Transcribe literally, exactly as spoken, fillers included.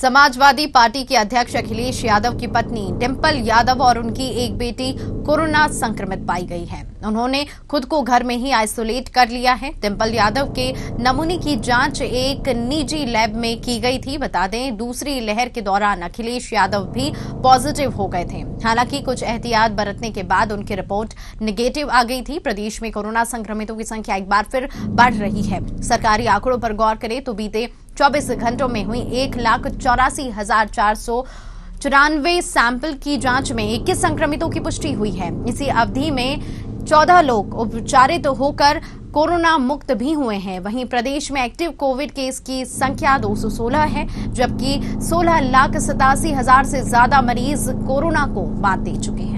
Samajwadi party के अध्यक्ष अखिलेश यादव की पत्नी डिंपल यादव और उनकी एक बेटी कोरोना संक्रमित पाई गई है। उन्होंने खुद को घर में ही आइसोलेट कर लिया है। डिंपल यादव के नमूने की जांच एक निजी लैब में की गई थी। बता दें, दूसरी लहर के दौरान अखिलेश यादव भी पॉजिटिव हो गए थे। हालांकि कुछ एहतियात बरतने के बाद उनकी रिपोर्ट निगेटिव आ गई थी। प्रदेश में कोरोना संक्रमितों की संख्या एक बार फिर बढ़ रही है। सरकारी आंकड़ों पर गौर करें तो बीते चौबीस घंटों में हुई एक लाख चौरासी हजार चार सौ चौरानवे सैंपल की जांच में इक्कीस संक्रमितों की पुष्टि हुई है। इसी अवधि में चौदह लोग उपचारित होकर कोरोना मुक्त भी हुए हैं। वहीं प्रदेश में एक्टिव कोविड केस की संख्या दो सौ सोलह है, जबकि सोलह लाख सतासी हजार से ज्यादा मरीज कोरोना को मात दे चुके हैं।